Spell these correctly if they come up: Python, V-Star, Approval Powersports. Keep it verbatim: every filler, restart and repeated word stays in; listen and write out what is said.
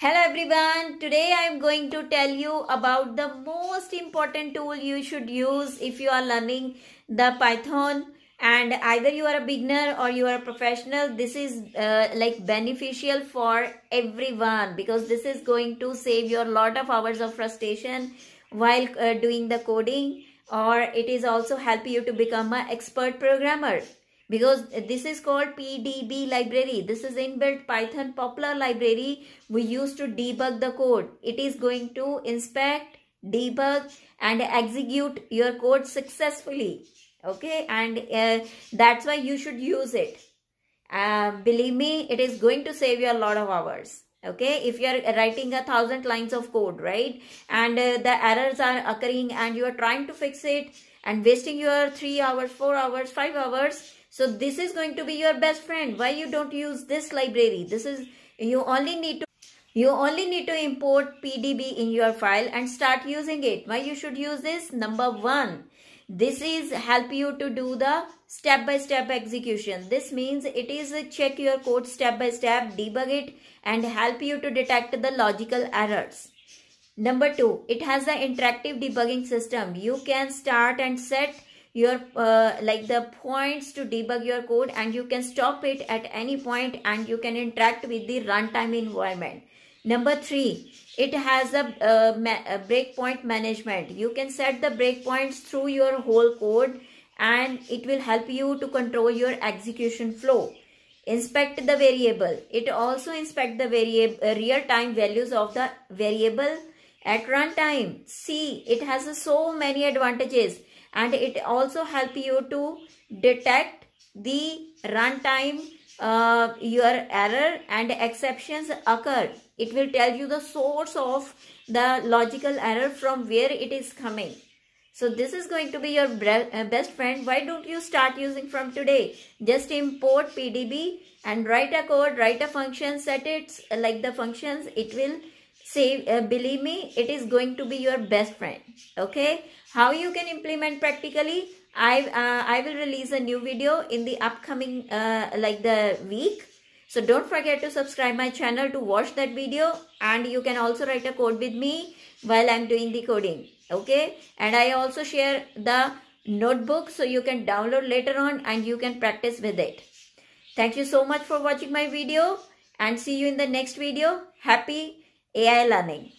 Hello everyone, today I am going to tell you about the most important tool you should use if you are learning the Python, and either you are a beginner or you are a professional. This is uh, like beneficial for everyone because this is going to save you a lot of hours of frustration while uh, doing the coding, or it is also help you to become an expert programmer. Because this is called P D B library. This is inbuilt Python popular library we use to debug the code. It is going to inspect, debug and execute your code successfully. Okay, and uh, that's why you should use it. Uh, believe me, it is going to save you a lot of hours. Okay, if you are writing a thousand lines of code, right, and uh, the errors are occurring and you are trying to fix it and wasting your three hours, four hours, five hours. So this is going to be your best friend. Why you don't use this library? This is you only need to you only need to import P D B in your file and start using it. Why you should use this? Number one, this is help you to do the step by step execution. This means it is check your code step by step, debug it and help you to detect the logical errors. Number two, it has an interactive debugging system. You can start and set your uh, like the points to debug your code, and you can stop it at any point and you can interact with the runtime environment. Number three, it has a, uh, ma a breakpoint management. You can set the breakpoints through your whole code and it will help you to control your execution flow. Inspect the variable. It also inspects the variable uh, real-time values of the variable at runtime. See, it has uh, so many advantages. And it also help you to detect the runtime, uh, your error and exceptions occur. It will tell you the source of the logical error from where it is coming. So this is going to be your best friend. Why don't you start using from today? Just import P D B and write a code, write a function, set it like the functions. It will save, uh, believe me, it is going to be your best friend. Okay, how you can implement practically, I uh, I will release a new video in the upcoming uh, like the week. So don't forget to subscribe my channel to watch that video, and you can also write a code with me while I'm doing the coding. Okay, and I also share the notebook so you can download later on and you can practice with it. Thank you so much for watching my video and see you in the next video. Happy A I learning.